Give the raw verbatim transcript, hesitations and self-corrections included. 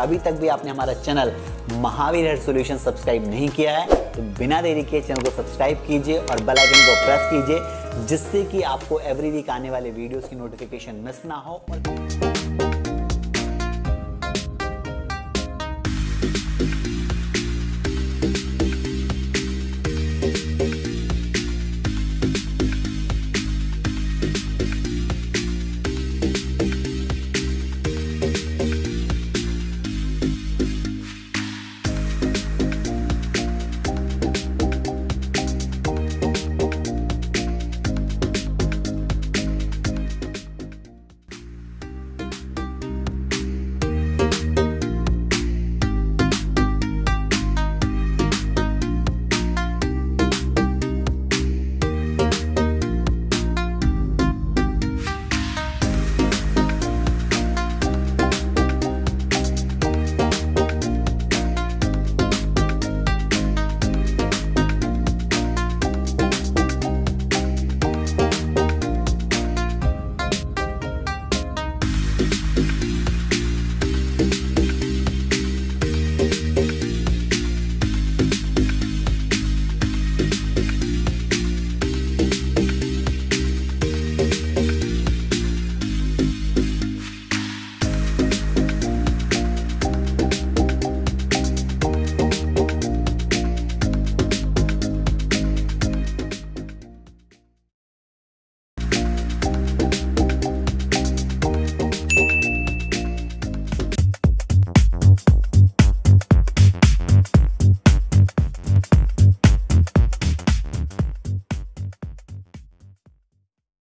अभी तक भी आपने हमारा channel Mahavir hair solution subscribe नहीं किया है तो बिना देरी किए चैनल को सब्सक्राइब कीजिए और बेल आइकन को प्रेस कीजिए, जिससे कि आपको एवरी वीक आने वाले वीडियोस की नोटिफिकेशन मिस ना हो। और